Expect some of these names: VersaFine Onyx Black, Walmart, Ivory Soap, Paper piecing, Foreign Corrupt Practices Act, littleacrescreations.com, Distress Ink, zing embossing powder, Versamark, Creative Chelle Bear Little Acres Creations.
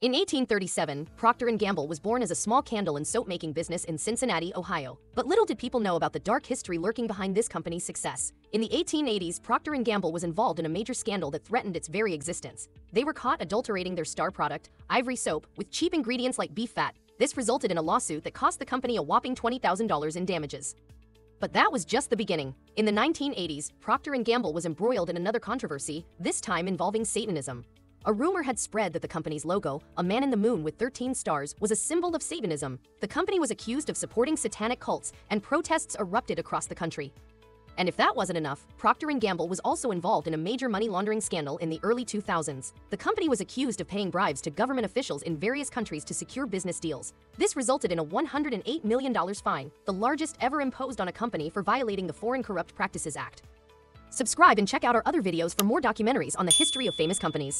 In 1837, Procter & Gamble was born as a small candle and soap-making business in Cincinnati, Ohio. But little did people know about the dark history lurking behind this company's success. In the 1880s, Procter & Gamble was involved in a major scandal that threatened its very existence. They were caught adulterating their star product, Ivory Soap, with cheap ingredients like beef fat. This resulted in a lawsuit that cost the company a whopping $20,000 in damages. But that was just the beginning. In the 1980s, Procter & Gamble was embroiled in another controversy, this time involving Satanism. A rumor had spread that the company's logo, a man in the moon with 13 stars, was a symbol of Satanism. The company was accused of supporting satanic cults, and protests erupted across the country. And if that wasn't enough, Procter & Gamble was also involved in a major money laundering scandal in the early 2000s. The company was accused of paying bribes to government officials in various countries to secure business deals. This resulted in a $108 million fine, the largest ever imposed on a company for violating the Foreign Corrupt Practices Act. Subscribe and check out our other videos for more documentaries on the history of famous companies.